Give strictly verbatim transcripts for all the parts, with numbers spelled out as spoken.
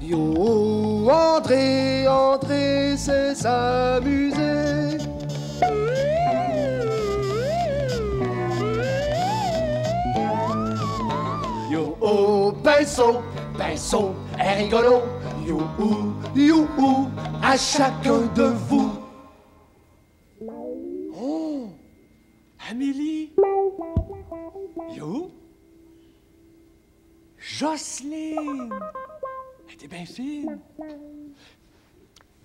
Yo, entrez, entrez, c'est s'amuser. Yo, oh, pinceau, pinceau, est rigolo. Yo, oh, yo, oh, à chacun de vous. Oh, Amélie. Yo, Jocelyne. T'es bien fine.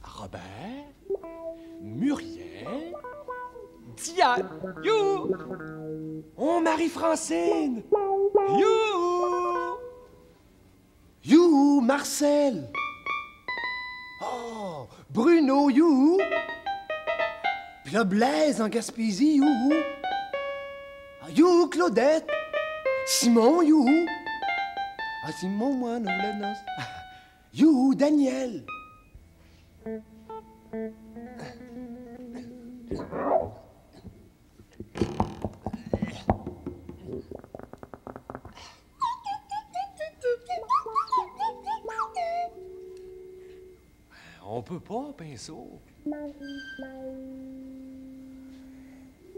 Robert, Muriel, Diane, you! Oh, Marie-Francine, you! You, Marcel. Oh, Bruno, you! Puis le Blaise en Gaspésie, you! You, Claudette, Simon, you! Ah, Simon, moi, non, non, non. You, Daniel! On peut pas, Pinceau.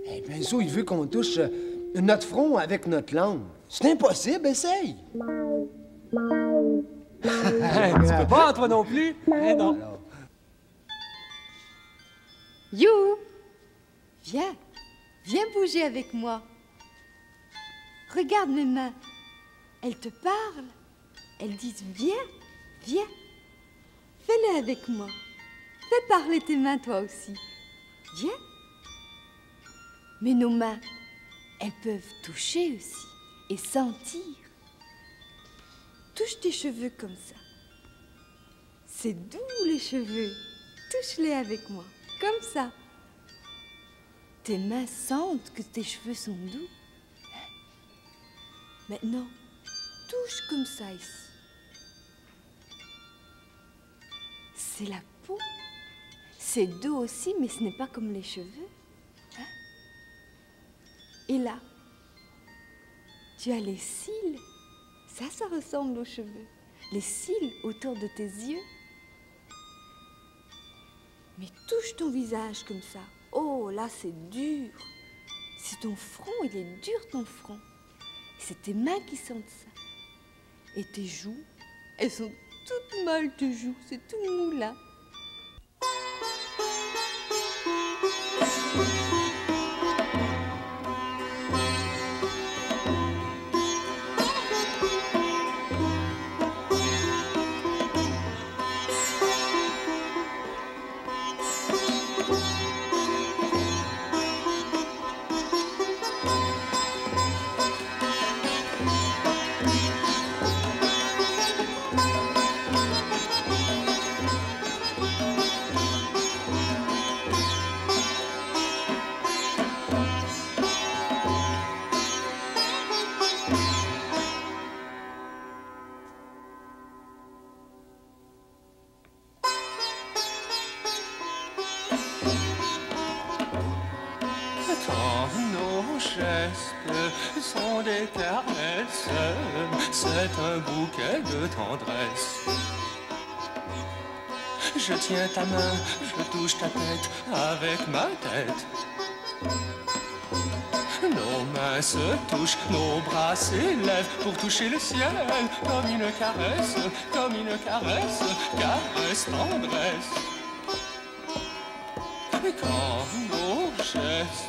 Hey, Pinceau, il veut qu'on touche notre front avec notre langue. C'est impossible, essaye! Tu peux pas, toi non plus? Eh non. You! Viens. Viens bouger avec moi. Regarde mes mains. Elles te parlent. Elles disent viens, viens. Fais-le avec moi. Fais parler tes mains toi aussi. Viens. Mais nos mains, elles peuvent toucher aussi et sentir. Touche tes cheveux comme ça. C'est doux, les cheveux. Touche-les avec moi, comme ça. Tes mains sentent que tes cheveux sont doux. Maintenant, touche comme ça ici. C'est la peau. C'est doux aussi, mais ce n'est pas comme les cheveux. Et là, tu as les cils. Ça, ça ressemble aux cheveux, les cils autour de tes yeux. Mais touche ton visage comme ça. Oh, là, c'est dur. C'est ton front, il est dur, ton front. C'est tes mains qui sentent ça. Et tes joues, elles sont toutes molles, tes joues, c'est tout mou, là. Je tiens ta main, je touche ta tête avec ma tête. Nos mains se touchent, nos bras s'élèvent pour toucher le ciel. Comme une caresse, comme une caresse, caresse tendresse. Quand nos gestes